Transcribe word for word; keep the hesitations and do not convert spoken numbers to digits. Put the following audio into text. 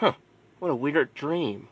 Huh, what a weird dream.